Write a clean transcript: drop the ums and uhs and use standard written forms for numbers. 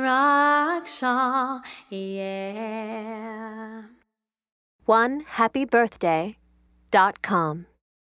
Sreeraksha, yeah. 1happybirthday.com